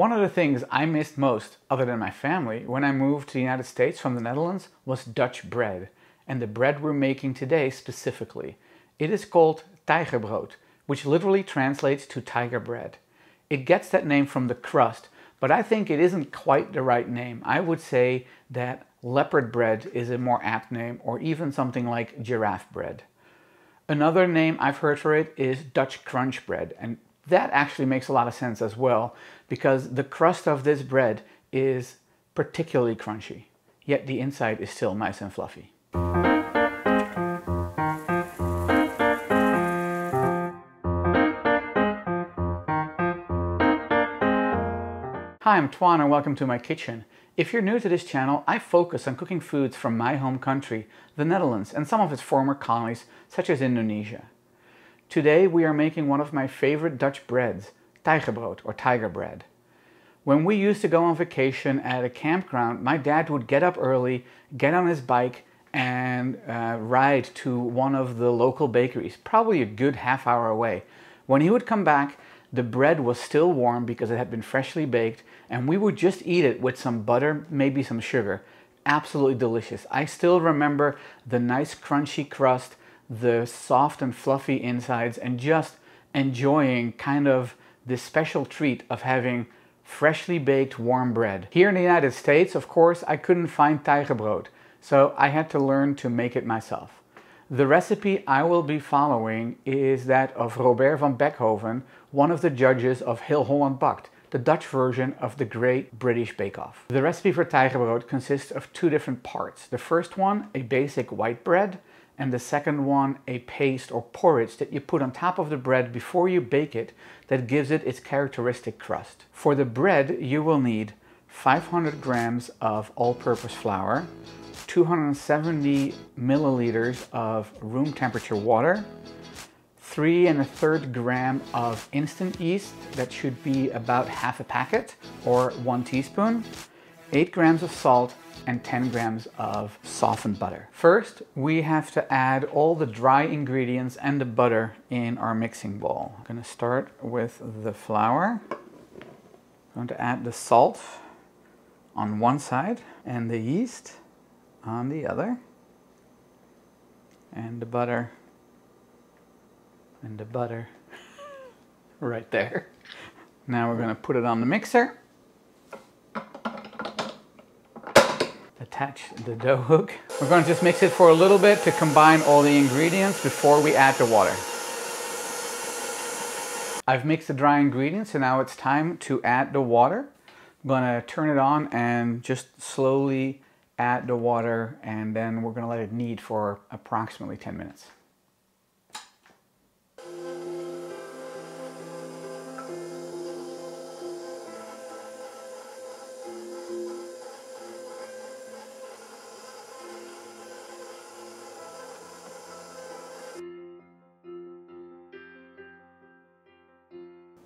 One of the things I missed most, other than my family, when I moved to the United States from the Netherlands was Dutch bread, and the bread we're making today specifically. It is called Tijgerbrood, which literally translates to tiger bread. It gets that name from the crust, but I think it isn't quite the right name. I would say that leopard bread is a more apt name, or even something like giraffe bread. Another name I've heard for it is Dutch Crunch Bread, and that actually makes a lot of sense as well, because the crust of this bread is particularly crunchy, yet the inside is still nice and fluffy. Hi, I'm Twan and welcome to my kitchen. If you're new to this channel, I focus on cooking foods from my home country, the Netherlands, and some of its former colonies, such as Indonesia. Today we are making one of my favorite Dutch breads, Tijgerbrood or tiger bread. When we used to go on vacation at a campground, my dad would get up early, get on his bike, and ride to one of the local bakeries, probably a good half hour away. When he would come back, the bread was still warm because it had been freshly baked, and we would just eat it with some butter, maybe some sugar. Absolutely delicious. I still remember the nice crunchy crust, the soft and fluffy insides, and just enjoying kind of this special treat of having freshly baked warm bread. Here in the United States, of course, I couldn't find Tijgerbrood, so I had to learn to make it myself. The recipe I will be following is that of Robert van Beckhoven, one of the judges of Heel Holland Bakt, the Dutch version of the Great British Bake Off. The recipe for Tijgerbrood consists of two different parts. The first one, a basic white bread, and the second one, a paste or porridge that you put on top of the bread before you bake it that gives it its characteristic crust. For the bread, you will need 500 grams of all-purpose flour, 270 milliliters of room temperature water, 3 1/3 grams of instant yeast, that should be about half a packet or 1 teaspoon, 8 grams of salt, and 10 grams of softened butter. First, we have to add all the dry ingredients and the butter in our mixing bowl. I'm going to start with the flour. I'm going to add the salt on one side and the yeast on the other, and the butter, right there. Now we're going to put it on the mixer, attach the dough hook. We're going to just mix it for a little bit to combine all the ingredients before we add the water. I've mixed the dry ingredients, and now it's time to add the water. I'm going to turn it on and just slowly add the water, and then we're going to let it knead for approximately 10 minutes.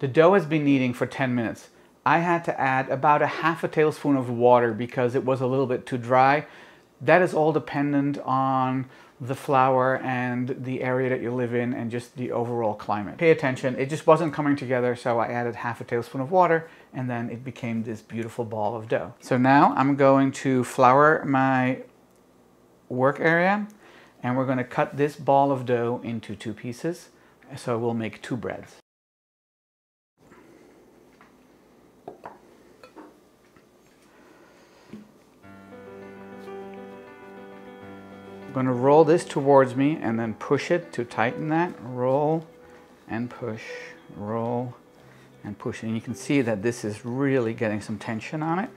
The dough has been kneading for 10 minutes. I had to add about a half a tablespoon of water because it was a little bit too dry. That is all dependent on the flour and the area that you live in and just the overall climate. Pay attention, it just wasn't coming together, so I added half a tablespoon of water, and then it became this beautiful ball of dough. So now I'm going to flour my work area, and we're going to cut this ball of dough into 2 pieces, so we'll make 2 breads. I'm going to roll this towards me and then push it to tighten that. Roll and push, roll and push. And you can see that this is really getting some tension on it.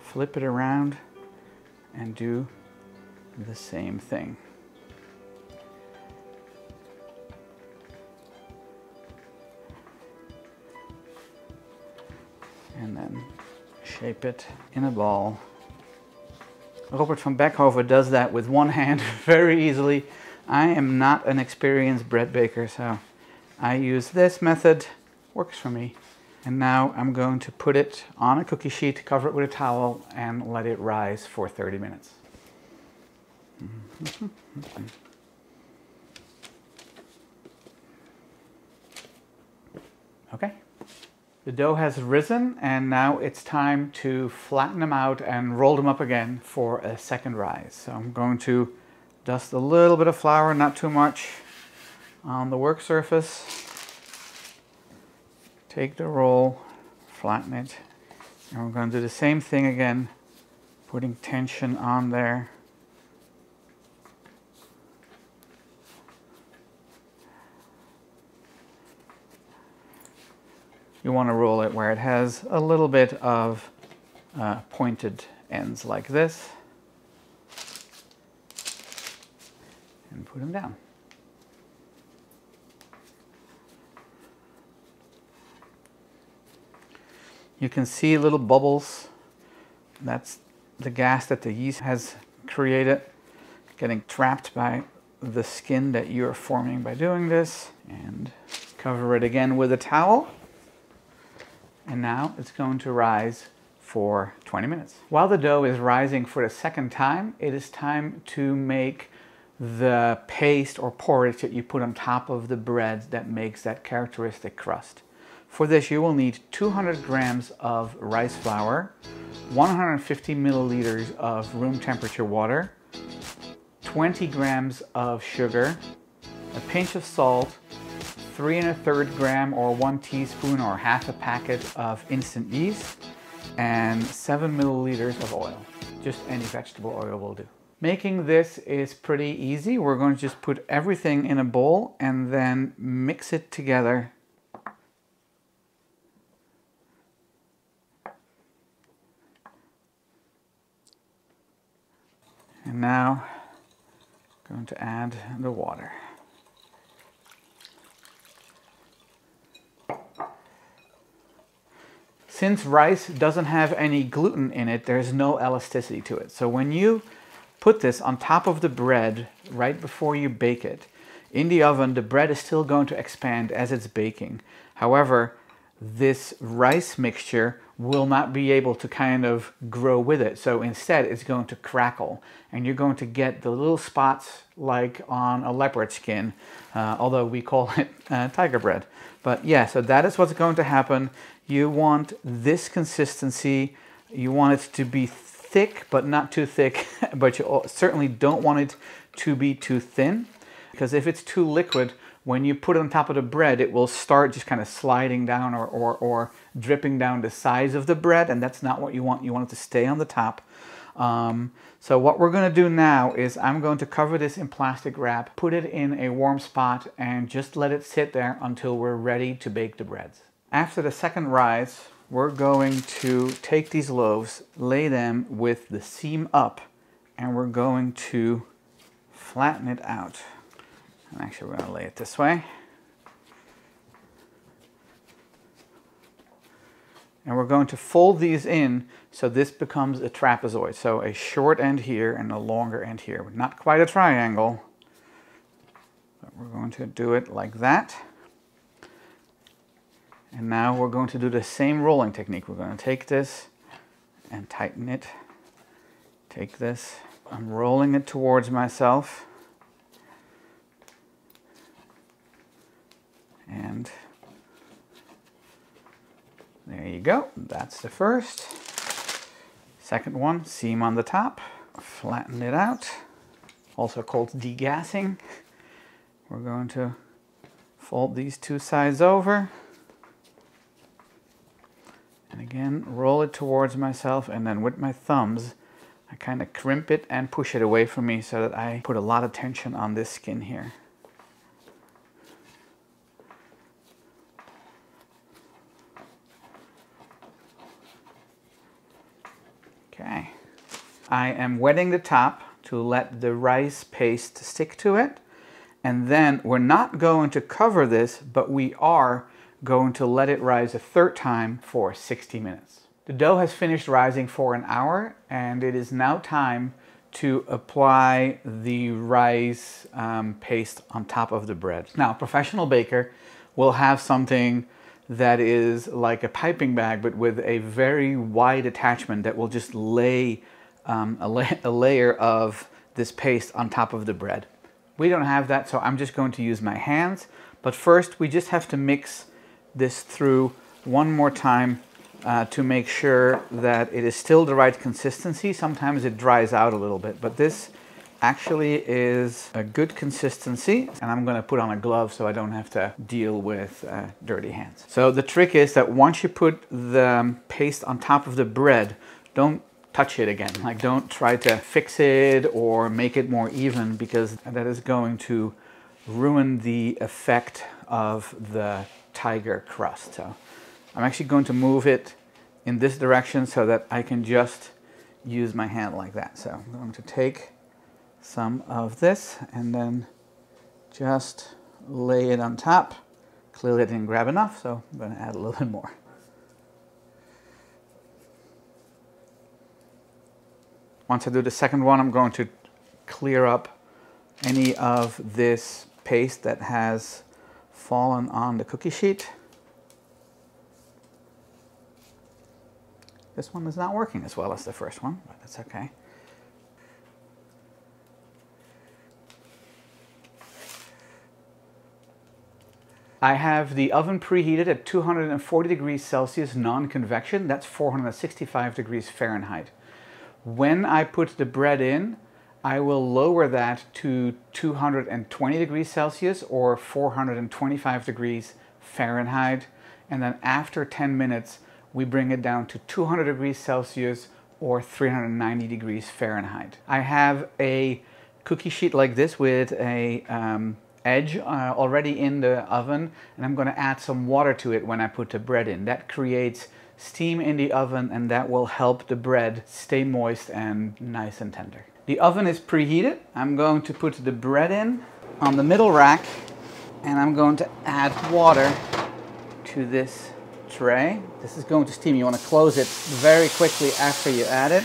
Flip it around and do the same thing. And then shape it in a ball. Robert van Beckhoven does that with one hand very easily. I am not an experienced bread baker, so I use this method. Works for me. And now I'm going to put it on a cookie sheet, cover it with a towel, and let it rise for 30 minutes. Okay. The dough has risen and now it's time to flatten them out and roll them up again for a second rise. So I'm going to dust a little bit of flour, not too much, on the work surface. Take the roll, flatten it, and we're going to do the same thing again, putting tension on there. You want to roll it where it has a little bit of pointed ends like this, and put them down. You can see little bubbles. That's the gas that the yeast has created, getting trapped by the skin that you're forming by doing this. And cover it again with a towel. And now it's going to rise for 20 minutes. While the dough is rising for the second time, it is time to make the paste or porridge that you put on top of the bread that makes that characteristic crust. For this, you will need 200 grams of rice flour, 150 milliliters of room temperature water, 20 grams of sugar, a pinch of salt, 3 1/3 gram or 1 teaspoon or half a packet of instant yeast, and 7 milliliters of oil. Just any vegetable oil will do. Making this is pretty easy. We're going to just put everything in a bowl and then mix it together. And now I'm going to add the water. Since rice doesn't have any gluten in it, there's no elasticity to it. So when you put this on top of the bread right before you bake it, in the oven, the bread is still going to expand as it's baking. However, this rice mixture will not be able to kind of grow with it. So instead, it's going to crackle, and you're going to get the little spots like on a leopard skin, although we call it tiger bread. But yeah, so that is what's going to happen. You want this consistency. You want it to be thick, but not too thick, but you certainly don't want it to be too thin, because if it's too liquid, when you put it on top of the bread, it will start just kind of sliding down or dripping down the sides of the bread, and that's not what you want. You want it to stay on the top. So what we're going to do now is I'm going to cover this in plastic wrap, put it in a warm spot, and just let it sit there until we're ready to bake the breads. After the second rise, we're going to take these loaves, lay them with the seam up, and we're going to flatten it out. Actually, we're going to lay it this way. And we're going to fold these in so this becomes a trapezoid. So a short end here and a longer end here. Not quite a triangle, but we're going to do it like that. And now we're going to do the same rolling technique. We're going to take this and tighten it. Take this. I'm rolling it towards myself. And there you go, that's the first. Second one, seam on the top, flatten it out, also called degassing. We're going to fold these two sides over. And again, roll it towards myself, and then with my thumbs, I kind of crimp it and push it away from me so that I put a lot of tension on this skin here. Okay, I am wetting the top to let the rice paste stick to it, and then we're not going to cover this, but we are going to let it rise a third time for 60 minutes. The dough has finished rising for an hour, and it is now time to apply the rice paste on top of the bread. Now, a professional baker will have something that is like a piping bag, but with a very wide attachment that will just lay a layer of this paste on top of the bread. We don't have that, so I'm just going to use my hands. But first, we just have to mix this through one more time to make sure that it is still the right consistency. Sometimes it dries out a little bit, but this actually is a good consistency, and I'm gonna put on a glove so I don't have to deal with dirty hands. So the trick is that once you put the paste on top of the bread, don't touch it again. Like, don't try to fix it or make it more even, because that is going to ruin the effect of the tiger crust. So I'm actually going to move it in this direction so that I can just use my hand like that. So I'm going to take some of this and then just lay it on top. Clearly I didn't grab enough, so I'm going to add a little bit more. Once I do the second one, I'm going to clear up any of this paste that has fallen on the cookie sheet. This one is not working as well as the first one, but that's okay. I have the oven preheated at 240 degrees Celsius non-convection. That's 465 degrees Fahrenheit. When I put the bread in, I will lower that to 220 degrees Celsius or 425 degrees Fahrenheit. And then after 10 minutes, we bring it down to 200 degrees Celsius or 390 degrees Fahrenheit. I have a cookie sheet like this with a edge already in the oven, and I'm going to add some water to it when I put the bread in. That creates steam in the oven, and that will help the bread stay moist and nice and tender. The oven is preheated. I'm going to put the bread in on the middle rack, and I'm going to add water to this tray. This is going to steam. You want to close it very quickly after you add it.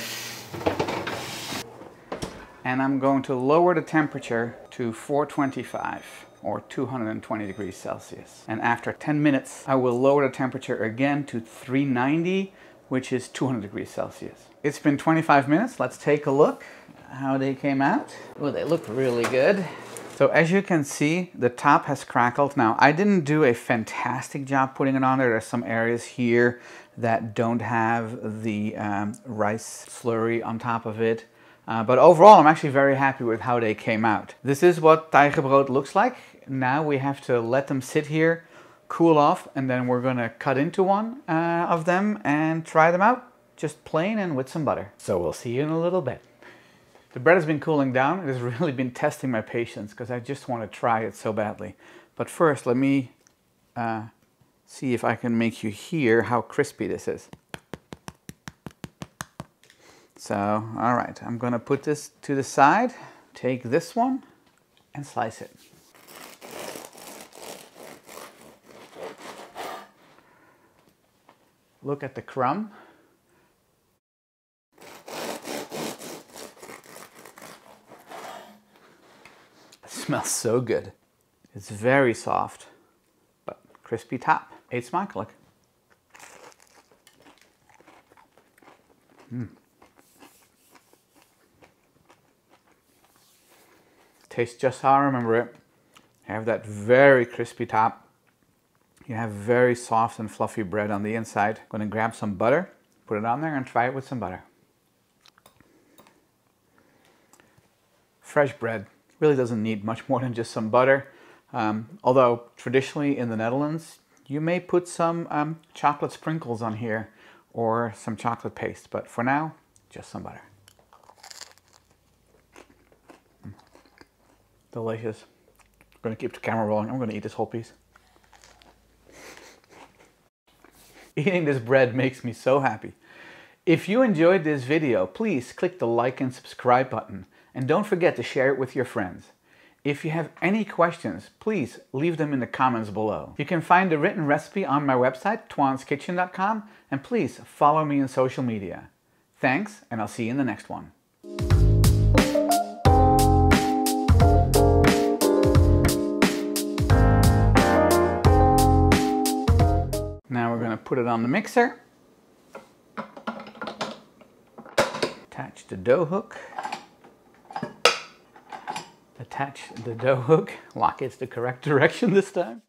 And I'm going to lower the temperature to 425 or 220 degrees Celsius. And after 10 minutes, I will lower the temperature again to 390, which is 200 degrees Celsius. It's been 25 minutes. Let's take a look how they came out. Oh, they look really good. So as you can see, the top has crackled. Now, I didn't do a fantastic job putting it on there. There's some areas here that don't have the rice slurry on top of it. But overall, I'm actually very happy with how they came out. This is what Tijgerbrood looks like. Now we have to let them sit here, cool off, and then we're gonna cut into one of them and try them out, just plain and with some butter. So we'll see you in a little bit. The bread has been cooling down. It has really been testing my patience because I just want to try it so badly. But first, let me see if I can make you hear how crispy this is. So, all right, I'm gonna put this to the side, take this one and slice it. Look at the crumb. It smells so good. It's very soft, but crispy top. Eet smakelijk. Tastes just how I remember it. You have that very crispy top. You have very soft and fluffy bread on the inside. I'm gonna grab some butter, put it on there and try it with some butter. Fresh bread really doesn't need much more than just some butter. Although traditionally in the Netherlands, you may put some chocolate sprinkles on here or some chocolate paste, but for now, just some butter. Delicious. I'm going to keep the camera rolling. I'm going to eat this whole piece. Eating this bread makes me so happy. If you enjoyed this video, please click the like and subscribe button, and don't forget to share it with your friends. If you have any questions, please leave them in the comments below. You can find the written recipe on my website, toineskitchen.com, and please follow me on social media. Thanks, and I'll see you in the next one. Now we're gonna put it on the mixer. Attach the dough hook. Attach the dough hook. Lock it the correct direction this time.